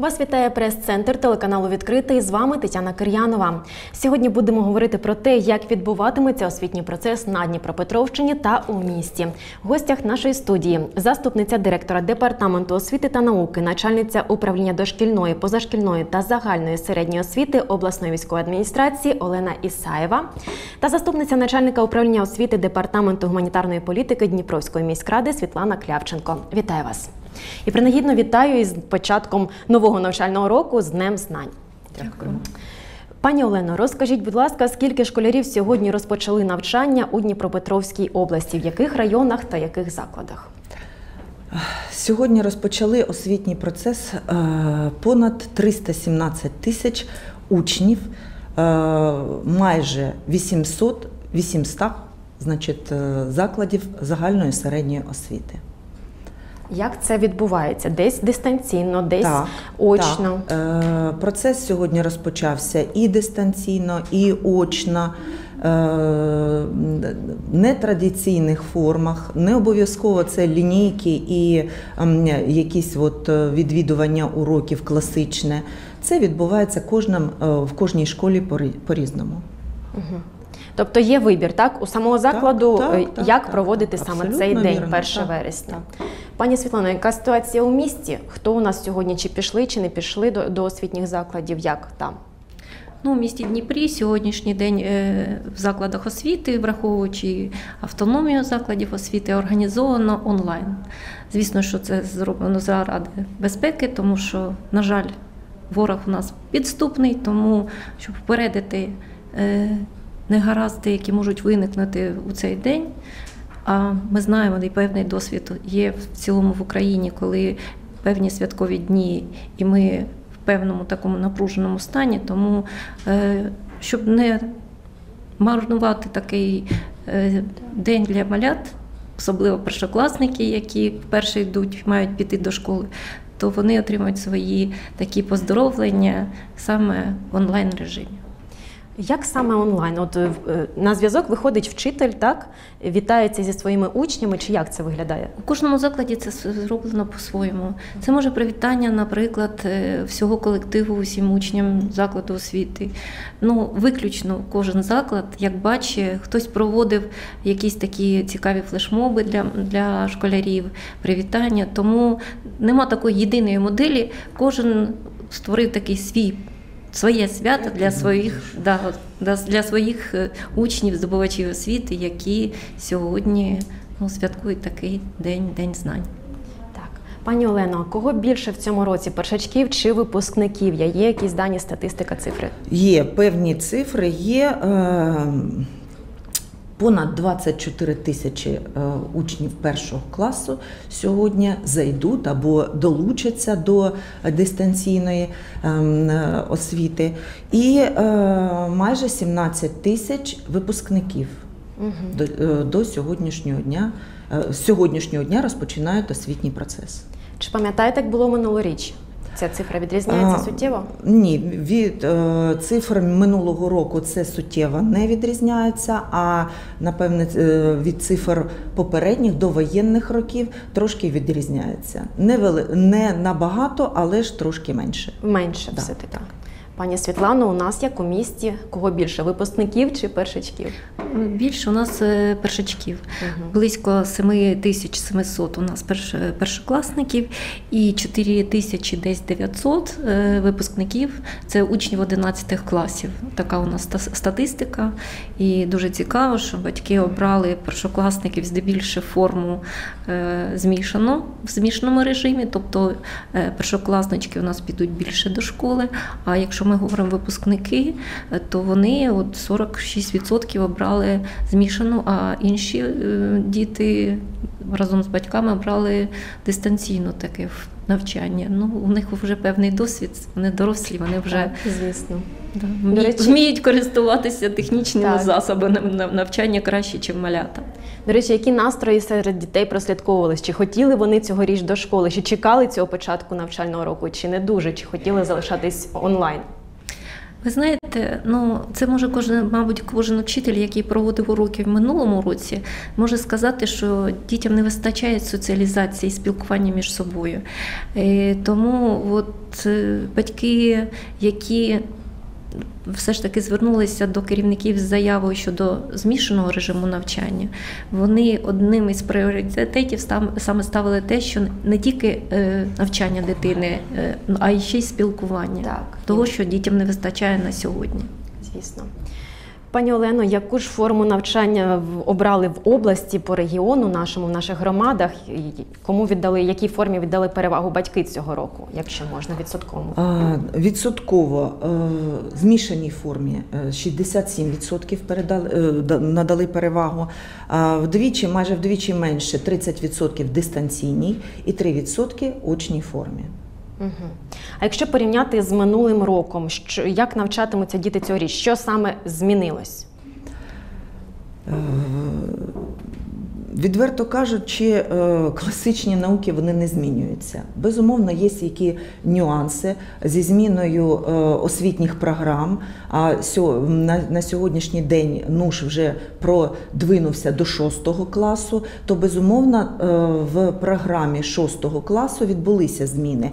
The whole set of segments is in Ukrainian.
Вас вітає прес-центр телеканалу «Відкритий». З вами Тетяна Кір'янова. Сьогодні будемо говорити про те, як відбуватиметься освітній процес на Дніпропетровщині та у місті. В гостях нашої студії – заступниця директора Департаменту освіти та науки, начальниця управління дошкільної, позашкільної та загальної середньої освіти обласної військової адміністрації Олена Ісаєва та заступниця начальника управління освіти Департаменту гуманітарної політики Дніпровської міськради Світлана Клявченко. Вітаю вас! І принагідно вітаю із початком нового навчального року, з Днем знань. Дякую. Пані Олено, розкажіть, будь ласка, скільки школярів сьогодні розпочали навчання у Дніпропетровській області, в яких районах та яких закладах? Сьогодні розпочали освітній процес понад 317 тисяч учнів, майже 800 закладів загальної середньої освіти. Як це відбувається? Десь дистанційно, десь очно? Так. Процес сьогодні розпочався і дистанційно, і очно, в нетрадиційних формах. Не обов'язково це лінійки і якісь відвідування уроків класичне. Це відбувається в кожній школі по-різному. Тобто є вибір, так, у самого закладу, як проводити саме цей день, 1 вересня. Пані Світлано, яка ситуація у місті? Хто у нас сьогодні, чи пішли, чи не пішли до освітніх закладів, як там? У місті Дніпрі сьогоднішній день в закладах освіти, враховуючи автономію закладів освіти, організовано онлайн. Звісно, що це зроблено заради безпеки, тому що, на жаль, ворог у нас підступний, тому, щоб впередити негаразди, які можуть виникнути у цей день. А ми знаємо, і певний досвід є в цілому в Україні, коли певні святкові дні, і ми в певному такому напруженому стані. Тому, щоб не марнувати такий день для малят, особливо першокласники, які вперше йдуть, мають піти до школи, то вони отримують свої такі поздоровлення саме в онлайн-режимі. Як саме онлайн? От на зв'язок виходить вчитель, так? Вітається зі своїми учнями, чи як це виглядає? У кожному закладі це зроблено по-своєму. Це може привітання, наприклад, всього колективу, усім учням закладу освіти. Виключно кожен заклад, як бачить, хтось проводив якісь такі цікаві флешмоби для школярів, привітання. Тому нема такої єдиної моделі, кожен створив такий своє свято для своїх учнів, здобувачів освіти, які сьогодні святкують такий день, День знань. Так. Пані Олено, кого більше в цьому році, першачків чи випускників? Є якісь дані, статистика, цифри? Є, певні цифри є. Понад 24 тисячі учнів першого класу сьогодні зайдуть або долучаться до дистанційної освіти. І майже 17 тисяч випускників до сьогоднішнього дня розпочинають освітній процес. Чи пам'ятаєте, як було минулоріч? Ця цифра відрізняється суттєво? Ні, від цифр минулого року це суттєво не відрізняється, а, напевне, від цифр попередніх, довоєнних років трошки відрізняється. Не набагато, але ж трошки менше. Менше все-таки. Пані Світлано, у нас як у місті, кого більше, випускників чи першачків? Більше у нас першачків. Близько 7700 у нас першокласників і 4900 випускників. Це учнів 11 класів. Така у нас статистика. І дуже цікаво, що батьки обрали першокласників здебільше форму в змішаному режимі. Тобто першокласнички у нас підуть більше до школи, а якщо ми говоримо випускники, то вони 46% обрали змішану, а інші діти разом з батьками обрали дистанційно таке навчання. У них вже певний досвід, вони дорослі, вони вже вміють користуватися технічними засобами навчання краще, ніж малята. До речі, які настрої серед дітей прослідковувалися? Чи хотіли вони цьогоріч до школи? Чи чекали цього початку навчального року? Чи не дуже? Чи хотіли залишатись онлайн? Ви знаєте, це може кожен вчитель, який проводив уроки в минулому році, може сказати, що дітям не вистачає соціалізації, спілкування між собою. Тому батьки, які все ж таки звернулися до керівників з заявою щодо змішаного режиму навчання, вони одним із пріоритетів саме ставили те, що не тільки навчання дитини, а й ще й спілкування, того, що дітям не вистачає на сьогодні. Звісно. Пані Олено, яку ж форму навчання обрали в області, по регіону нашому, в наших громадах? Якій формі віддали перевагу батьки цього року, якщо можна, відсотково? Відсотково змішаній формі 67% надали перевагу, майже вдвічі менше 30% дистанційній і 3% очній формі. А якщо порівняти з минулим роком, як навчатимуться діти цьогоріч? Що саме змінилось? Відверто кажучи, класичні науки не змінюються. Безумовно, є які нюанси зі зміною освітніх програм. На сьогоднішній день НУШ вже продвинувся до 6 класу, то, безумовно, в програмі 6 класу відбулися зміни.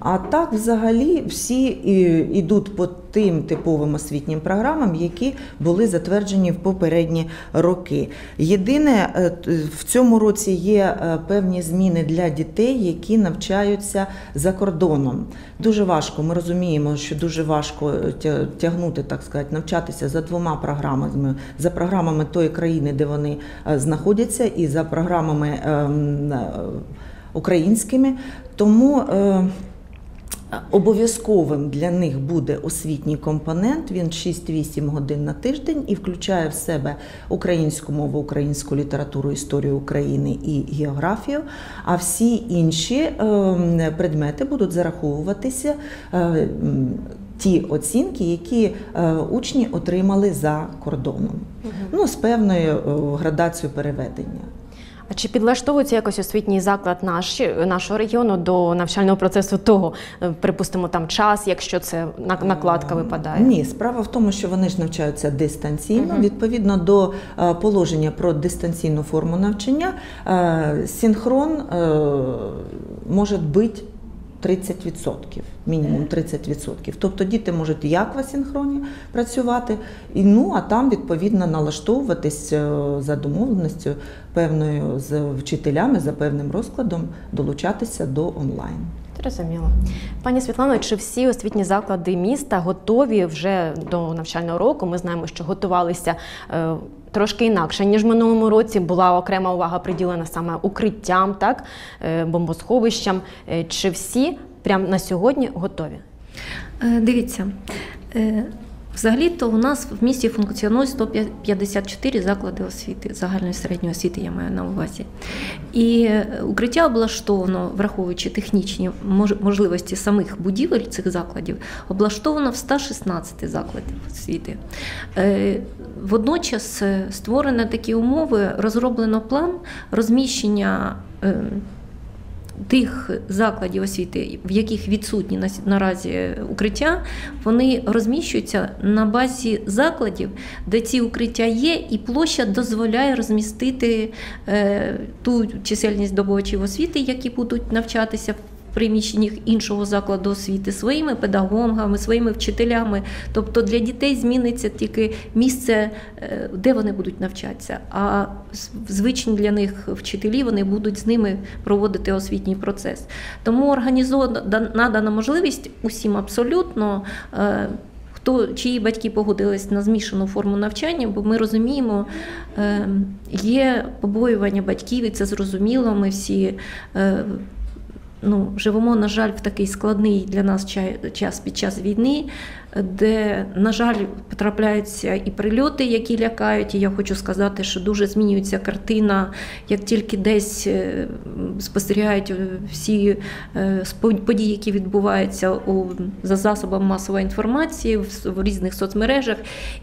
А так, взагалі, всі йдуть по тим типовим освітнім програмам, які були затверджені в попередні роки. Єдине, в цьому році є певні зміни для дітей, які навчаються за кордоном. Дуже важко, ми розуміємо, що дуже важко тягнути, так сказати, навчатися за двома програмами. За програмами тої країни, де вони знаходяться, і за програмами українськими. Тому обов'язковим для них буде освітній компонент, він 6-8 годин на тиждень і включає в себе українську мову, українську літературу, історію України і географію, а всі інші предмети будуть зараховуватися ті оцінки, які учні отримали за кордоном, з певною градацією переведення. А чи підлаштовується якось освітній заклад нашого регіону до навчального процесу того, припустимо, там час, якщо це накладка випадає? Ні, справа в тому, що вони ж навчаються дистанційно. Відповідно до положення про дистанційну форму навчання, синхрон може бути 30%, мінімум 30%. Тобто діти можуть як в асинхроні працювати, а там, відповідно, налаштовуватись за домовленістю певною з вчителями, за певним розкладом, долучатися до онлайн. Розуміло. Пані Світлано, чи всі освітні заклади міста готові вже до навчального року? Ми знаємо, що готувалися трошки інакше, ніж в минулому році. Була окрема увага приділена саме укриттям, бомбосховищам. Чи всі прямо на сьогодні готові? Дивіться, взагалі-то у нас в місті функціонують 154 заклади освіти, загальної середньої освіти, я маю на увазі. І укриття облаштовано, враховуючи технічні можливості самих будівель цих закладів, облаштовано в 116 закладів освіти. Водночас створено такі умови, розроблено план розміщення тих закладів освіти, в яких відсутні наразі укриття, вони розміщуються на базі закладів, де ці укриття є, і площа дозволяє розмістити ту чисельність здобувачів освіти, які будуть навчатися в приміщеннях іншого закладу освіти, своїми педагогами, своїми вчителями. Тобто для дітей зміниться тільки місце, де вони будуть навчатися, а звичні для них вчителі, вони будуть з ними проводити освітній процес. Тому надана можливість усім абсолютно, чиї батьки погодились на змішану форму навчання, бо ми розуміємо, є побоювання батьків, і це зрозуміло, ми всі живемо, на жаль, в такий складний для нас час під час війни, де, на жаль, потрапляються і прильоти, які лякають. І я хочу сказати, що дуже змінюється картина, як тільки десь спостерігають всі події, які відбуваються за засобами масової інформації в різних соцмережах.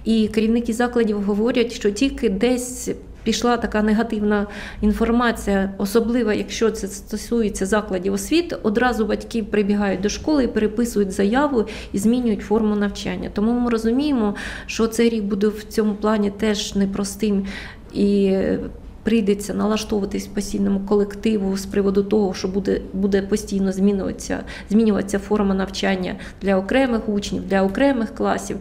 І керівники закладів говорять, що тільки десь пішла така негативна інформація, особливо якщо це стосується закладів освіти, одразу батьки прибігають до школи і переписують заяву і змінюють форму навчання. Тому ми розуміємо, що цей рік буде в цьому плані теж непростим і прийдеться налаштовуватись постійному колективу з приводу того, що буде постійно змінюватися форма навчання для окремих учнів, для окремих класів.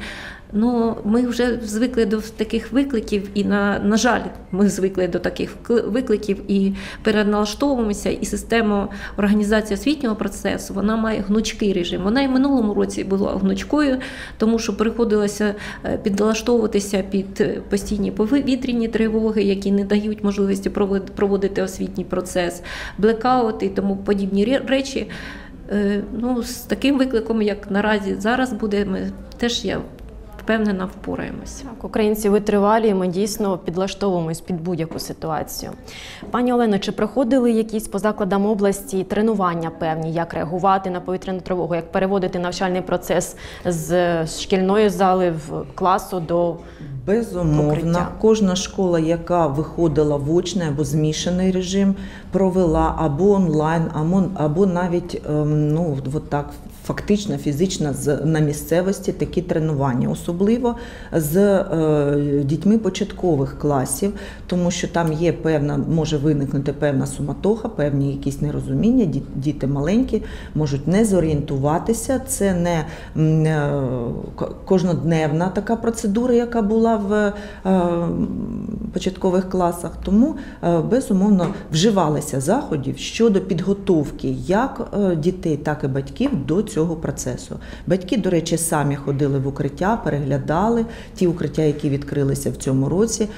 Ну, ми вже звикли до таких викликів і, на жаль, ми звикли до таких викликів і переналаштовуємося, і система організації освітнього процесу, вона має гнучкий режим. Вона і в минулому році була гнучкою, тому що приходилося підлаштовуватися під постійні повітряні тривоги, які не дають можливості проводити освітній процес, блекаути і тому подібні речі. Ну, з таким викликом, як наразі зараз буде, ми теж, я впевнена, впораємося. Так, українці витривалі, ми дійсно підлаштовуємось під будь-яку ситуацію. Пані Олено, чи проходили якісь по закладам області тренування певні, як реагувати на повітряну тривогу, як переводити навчальний процес з шкільної зали в класу до Безумовно, покриття? Кожна школа, яка виходила в очний або змішаний режим, провела або онлайн, або навіть, ну, от так, фактично, фізично на місцевості такі тренування, особливо з дітьми початкових класів, тому що там є певна, може виникнути певна суматоха, певні якісь нерозуміння, діти маленькі можуть не зорієнтуватися, це не кожнодневна така процедура, яка була в початкових класах, тому безумовно вживалися заходів щодо підготовки як дітей, так і батьків до цього процесу. Батьки, до речі, самі ходили в укриття, переглядали ті укриття, які відкрилися в цьому році,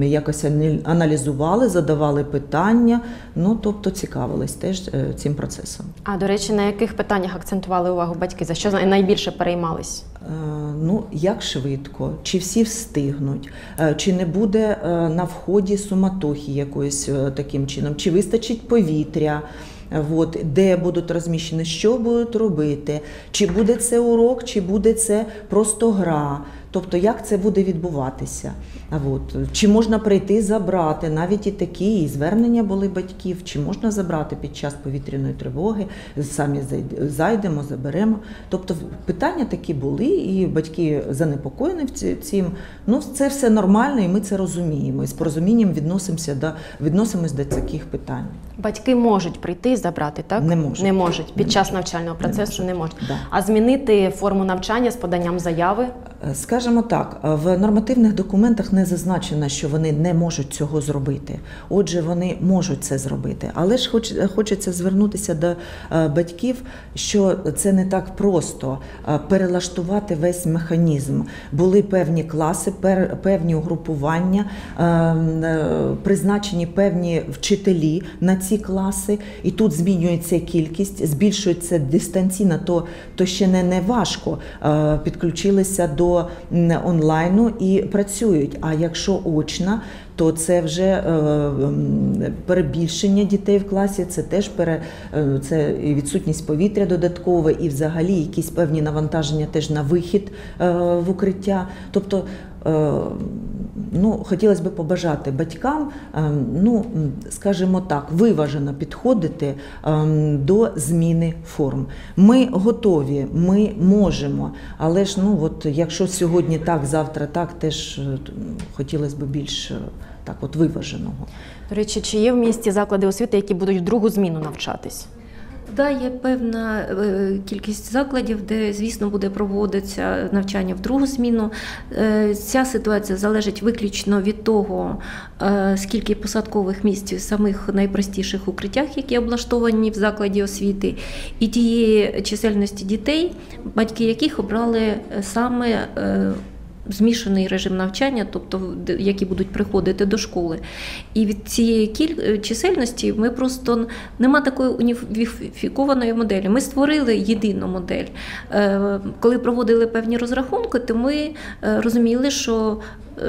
якось аналізували, задавали питання, ну, тобто цікавились теж цим процесом. А, до речі, на яких питаннях акцентували увагу батьки? За що найбільше переймались? Ну, як швидко, чи всі встигнуть, чи не буде на вході суматохи якоюсь таким чином, чи вистачить повітря, от, де будуть розміщені, що будуть робити, чи буде це урок, чи буде це просто гра. Тобто, як це буде відбуватися? От. Чи можна прийти забрати, навіть і такі звернення були батьків, чи можна забрати під час повітряної тривоги, самі зайдемо, заберемо. Тобто, питання такі були, і батьки занепокоєні цим. Ну, це все нормально, і ми це розуміємо, і з порозумінням відносимося до таких питань. Батьки можуть прийти і забрати, так? Не можуть. Не можуть. Під час навчального процесу не можуть. Да. А змінити форму навчання з поданням заяви? Скажімо так, в нормативних документах не зазначено, що вони не можуть цього зробити. Отже, вони можуть це зробити. Але ж хочеться звернутися до батьків, що це не так просто перелаштувати весь механізм. Були певні класи, певні угрупування, призначені певні вчителі на ці класи. І тут змінюється кількість, збільшується дистанційно, то ще не важко. Підключилися до онлайну і працюють, а якщо очно, то це вже перебільшення дітей в класі, це теж це відсутність повітря додаткове і взагалі якісь певні навантаження теж на вихід в укриття. Тобто, ну, хотілося б побажати батькам, ну, скажімо так, виважено підходити до зміни форм. Ми готові, ми можемо, але ж, ну, от, якщо сьогодні так, завтра так, теж хотілося б більш так от виваженого. До речі, чи є в місті заклади освіти, які будуть в другу зміну навчатись? Так, є певна кількість закладів, де, звісно, буде проводитися навчання в другу зміну. Ця ситуація залежить виключно від того, скільки посадкових місць в самих найпростіших укриттях, які облаштовані в закладі освіти, і тієї чисельності дітей, батьки яких обрали саме змішаний режим навчання, тобто які будуть приходити до школи. І від цієї чисельності ми просто, нема такої уніфікованої моделі. Ми створили єдину модель. Коли проводили певні розрахунки, то ми розуміли, що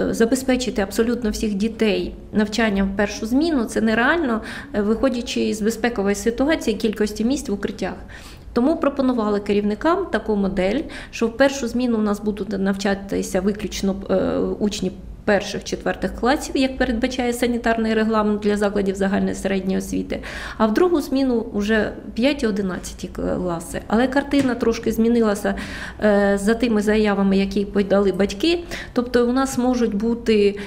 забезпечити абсолютно всіх дітей навчанням в першу зміну – це нереально, виходячи з безпекової ситуації кількості місць в укриттях. Тому пропонували керівникам таку модель, що в першу зміну у нас будуть навчатися виключно учні перших-четвертих класів, як передбачає санітарний регламент для закладів загальної середньої освіти, а в другу зміну вже 5-11 класи. Але картина трошки змінилася за тими заявами, які подали батьки. Тобто у нас можуть бути...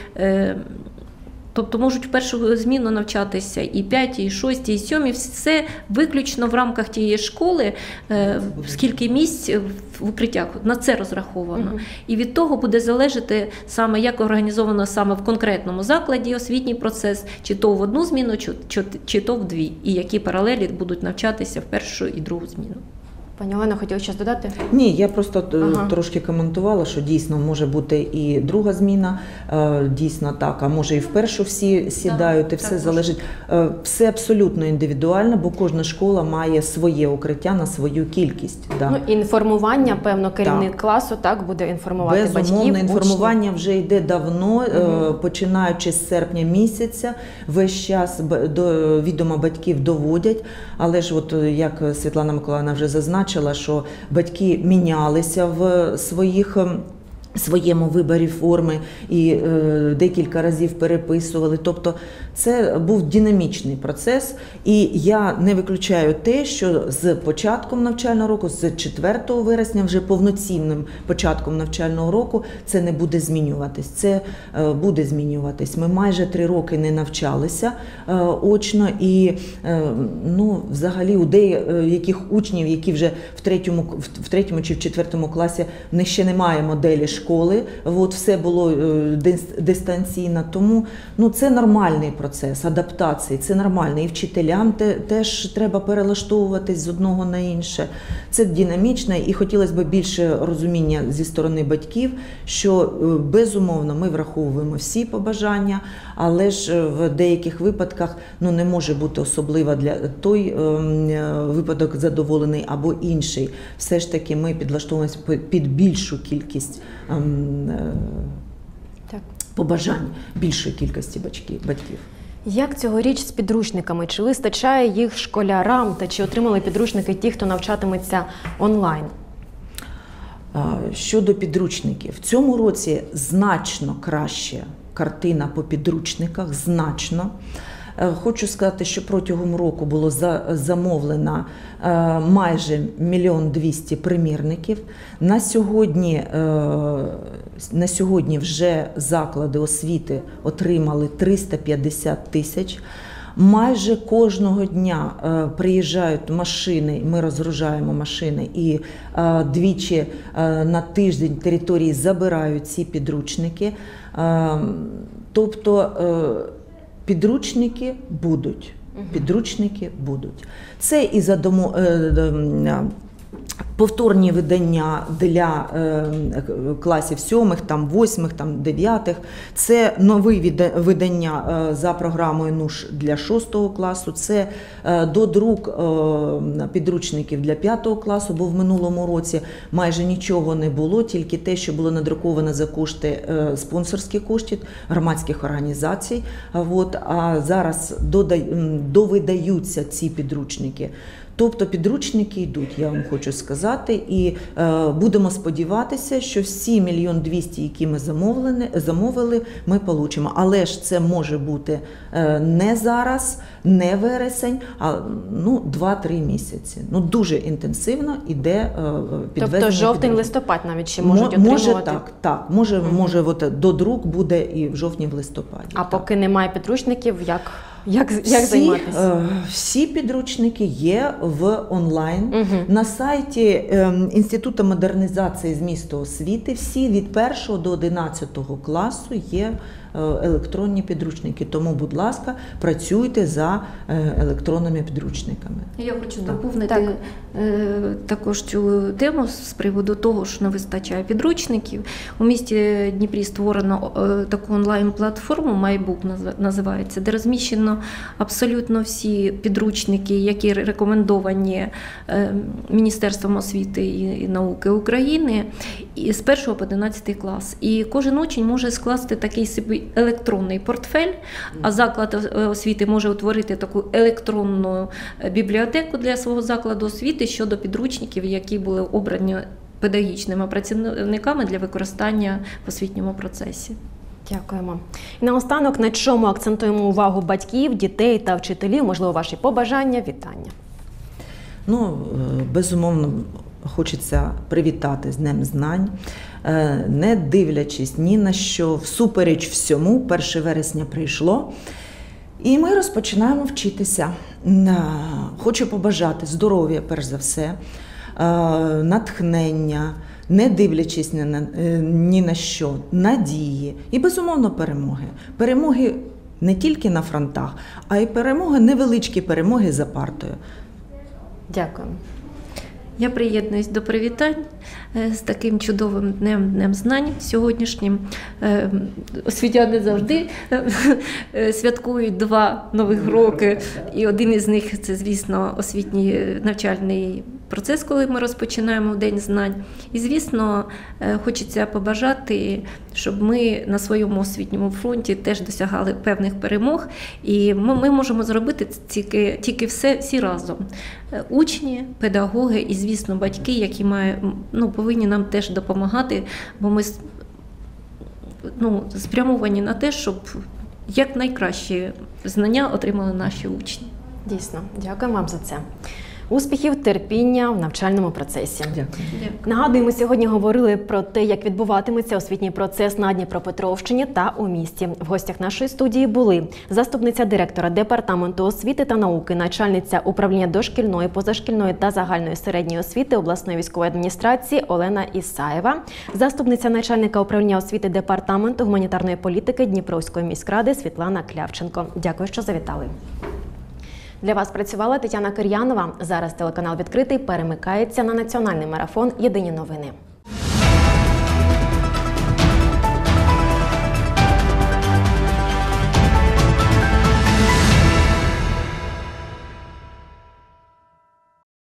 Тобто можуть в першу зміну навчатися і 5, і 6, і 7, і все виключно в рамках тієї школи, скільки місць в укриттях, на це розраховано. І від того буде залежати саме, як організовано саме в конкретному закладі освітній процес, чи то в одну зміну, чи то в дві, і які паралелі будуть навчатися в першу і другу зміну. Пані Олено, хотіла щось додати? Ні, я просто трошки коментувала, що дійсно може бути і друга зміна, дійсно так, а може і в першу всі сідають, і все залежить. Все абсолютно індивідуально, бо кожна школа має своє укриття на свою кількість. Ну, інформування, певно, керівник класу буде інформувати батьків, учнів. Безумовно, інформування вже йде давно, починаючи з серпня місяця, весь час до відома батьків доводять, але ж от як Світлана Миколаївна вже зазначила, що батьки мінялися в своєму виборі форми і декілька разів переписували. Тобто це був динамічний процес, і я не виключаю те, що з початком навчального року, з 4 вересня, вже повноцінним початком навчального року, це не буде змінюватись. Це буде змінюватись. Ми майже 3 роки не навчалися очно, і взагалі у деяких учнів, які вже в 3-му чи в 4-му класі, в них ще немає моделі школи, все було дистанційно, тому це нормальний процес адаптації, це нормально, і вчителям теж треба перелаштовуватись з одного на інше. Це динамічно, і хотілося б більше розуміння зі сторони батьків, що безумовно ми враховуємо всі побажання, але ж в деяких випадках не може бути особливо для той випадок задоволений або інший. Все ж таки ми підлаштовуємося під більшу кількість побажань більшої кількості батьків. Як цьогоріч з підручниками? Чи вистачає їх школярам та чи отримали підручники ті, хто навчатиметься онлайн? Щодо підручників, в цьому році значно краща картина по підручниках, значно. Хочу сказати, що протягом року було замовлено майже 1 200 000 примірників. На сьогодні вже заклади освіти отримали 350 000. Майже кожного дня приїжджають машини, ми розгружаємо машини, і двічі на тиждень території забирають ці підручники. Тобто... Підручники будуть, підручники будуть. Це і повторні видання для класів 7-х, 8-х, 9-х. Це нові видання за програмою НУШ для 6-го класу. Це додрук підручників для 5-го класу, бо в минулому році майже нічого не було, тільки те, що було надруковано за кошти, спонсорські кошти громадських організацій. А зараз довидаються ці підручники. Тобто підручники йдуть, я вам хочу сказати, і будемо сподіватися, що всі 1 200 000, які ми замовили, ми отримаємо. Але ж це може бути не зараз, не вересень, а 2-3 місяці. Дуже інтенсивно йде підвезення. Тобто жовтень-листопад навіть ще можуть отримувати? Може, додрук буде і в жовтні-листопаді. А поки немає підручників, як... Як займатися? Всі підручники є в онлайн. На сайті Інституту модернізації змісту освіти всі від 1 до 11 класу є електронні підручники. Тому, будь ласка, працюйте за електронними підручниками. Я хочу доповнити також цю тему з приводу того, що не вистачає підручників. У місті Дніпрі створено таку онлайн-платформу, MyBook називається, де розміщено абсолютно всі підручники, які рекомендовані Міністерством освіти і науки України з 1 по 11 клас. І кожен учень може скласти такий собі електронний портфель, а заклад освіти може утворити таку електронну бібліотеку для свого закладу освіти щодо підручників, які були обрані педагогічними працівниками для використання в освітньому процесі. Дякуємо. І наостанок, на чому акцентуємо увагу батьків, дітей та вчителів? Можливо, ваші побажання, вітання? Ну, безумовно, хочеться привітати з Днем знань, не дивлячись ні на що, всупереч всьому, 1 вересня прийшло, і ми розпочинаємо вчитися. Хочу побажати здоров'я, перш за все, натхнення, не дивлячись ні на що, надії і, безумовно, перемоги. Перемоги не тільки на фронтах, а й перемоги, невеличкі перемоги за партою. Дякую. Я приєднуюсь до привітань з таким чудовим днем знань сьогоднішнім. Освітяни завжди святкують два нових роки, і один із них – це, звісно, освітній навчальний процес, коли ми розпочинаємо День знань. І, звісно, хочеться побажати, щоб ми на своєму освітньому фронті теж досягали певних перемог. І ми можемо зробити тільки всі разом. Учні, педагоги і, звісно, батьки, які повинні нам теж допомагати, бо ми спрямовані на те, щоб якнайкращі знання отримали наші учні. Дійсно. Дякую вам за це. Успіхів, терпіння в навчальному процесі. Дякую. Нагадую, ми сьогодні говорили про те, як відбуватиметься освітній процес на Дніпропетровщині та у місті. В гостях нашої студії були заступниця директора Департаменту освіти та науки, начальниця управління дошкільної, позашкільної та загальної середньої освіти обласної військової адміністрації Олена Ісаєва, заступниця начальника управління освіти Департаменту гуманітарної політики Дніпровської міськради Світлана Клявченко. Дякую, що завітали. Для вас працювала Тетяна Кір'янова. Зараз телеканал «Відкритий» перемикається на національний марафон «Єдині новини».